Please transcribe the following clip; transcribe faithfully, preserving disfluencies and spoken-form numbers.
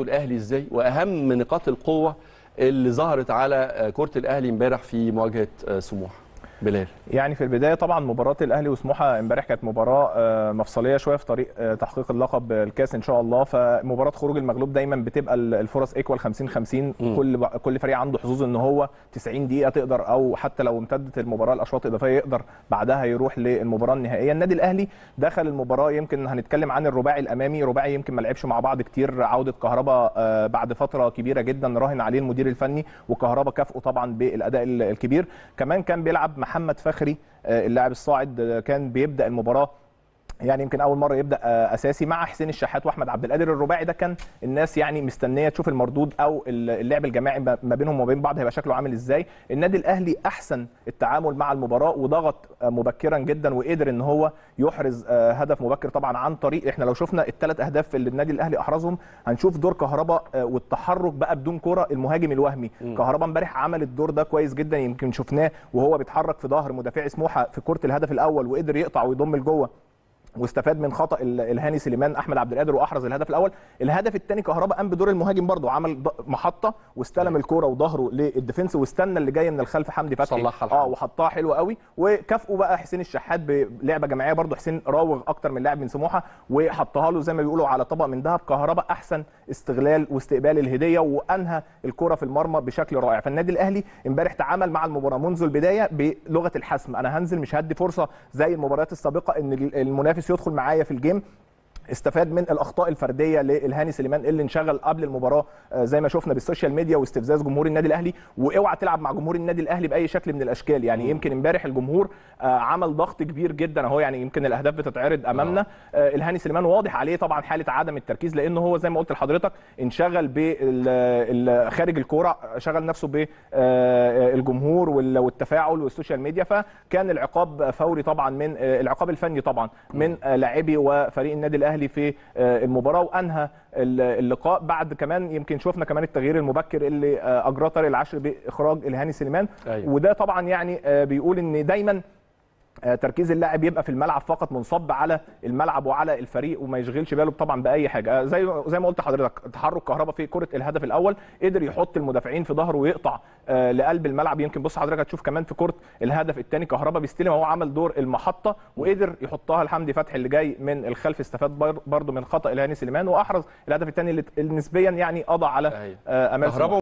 الأهلي إزاي وأهم نقاط القوة اللي ظهرت على كرة الأهلي امبارح في مواجهة سموح بلال؟ يعني في البداية طبعا مباراة الأهلي وسموحة امبارح كانت مباراة مفصلية شوية في طريق تحقيق اللقب الكاس إن شاء الله. فمباراة خروج المغلوب دايما بتبقى الفرص ايكوال خمسين خمسين، كل كل فريق عنده حظوظ ان هو تسعين دقيقة تقدر، او حتى لو امتدت المباراة لأشواط إضافية يقدر بعدها يروح للمباراة النهائية. النادي الأهلي دخل المباراة، يمكن هنتكلم عن الرباعي الأمامي، رباعي يمكن ما لعبش مع بعض كتير، عودة كهربا بعد فترة كبيرة جدا راهن عليه المدير الفني، وكهربا كافئه طبعا بالأداء الكبير. كمان كان بيلعب محمد فخري اللاعب الصاعد، كان بيبدأ المباراة يعني يمكن أول مرة يبدأ أساسي مع حسين الشحات وأحمد عبد القادر. الرباعي ده كان الناس يعني مستنية تشوف المردود أو اللعب الجماعي ما بينهم وما بين بعض هيبقى شكله عامل إزاي. النادي الأهلي أحسن التعامل مع المباراة وضغط مبكرا جدا، وقدر إن هو يحرز هدف مبكر طبعا عن طريق، إحنا لو شفنا الثلاث أهداف اللي النادي الأهلي أحرزهم هنشوف دور كهربا والتحرك بقى بدون كرة، المهاجم الوهمي كهربا امبارح عمل الدور ده كويس جدا، يمكن شفناه وهو بيتحرك في ظهر مدافع سموحة في كرة الهدف الأول وقدر يقطع ويضم لجوه، واستفاد من خطأ الهاني سليمان احمد عبد القادر واحرز الهدف الاول. الهدف الثاني كهربا قام بدور المهاجم برضه، عمل محطه واستلم الكوره وظهره للديفنس واستنى اللي جاي من الخلف حمدي فتحي اه وحطها حلوه قوي، وكافئه بقى حسين الشحات بلعبه جماعيه برضه. حسين راوغ اكتر من لاعب من سموحه وحطها له زي ما بيقولوا على طبق من ذهب. كهربا احسن استغلال واستقبال الهديه وانهى الكوره في المرمى بشكل رائع. فالنادي الاهلي امبارح تعامل مع المباراه منذ البدايه بلغه الحسم، انا هنزل مش هدي فرصه زي المباريات السابقه ان المنافس يدخل معايا في الجيم. استفاد من الاخطاء الفرديه للهاني سليمان اللي انشغل قبل المباراه زي ما شفنا بالسوشيال ميديا واستفزاز جمهور النادي الاهلي، واوعى تلعب مع جمهور النادي الاهلي باي شكل من الاشكال. يعني يمكن امبارح الجمهور عمل ضغط كبير جدا اهو، يعني يمكن الاهداف بتتعرض امامنا. الهاني سليمان واضح عليه طبعا حاله عدم التركيز، لان هو زي ما قلت لحضرتك انشغل بخارج الكوره، شغل نفسه بالجمهور والتفاعل والسوشيال ميديا، فكان العقاب فوري طبعا من العقاب الفني طبعا من لاعبي وفريق النادي الاهلي في المباراه، وانهى اللقاء بعد كمان يمكن شفنا كمان التغيير المبكر اللي اجراه طارق العشري باخراج الهاني سليمان. أيوة. وده طبعا يعني بيقول ان دايما تركيز اللاعب يبقى في الملعب فقط، منصب على الملعب وعلى الفريق وما يشغلش باله طبعا باي حاجه. زي زي ما قلت لحضرتك تحرك كهربا في كره الهدف الاول قدر يحط المدافعين في ظهره ويقطع لقلب الملعب. يمكن بص حضرتك هتشوف كمان في كره الهدف الثاني كهربا بيستلم هو، عمل دور المحطه وقدر يحطها لحمدي فتحي اللي جاي من الخلف، استفاد برده من خطا الهاني سليمان واحرز الهدف الثاني اللي نسبيا يعني قضى على امال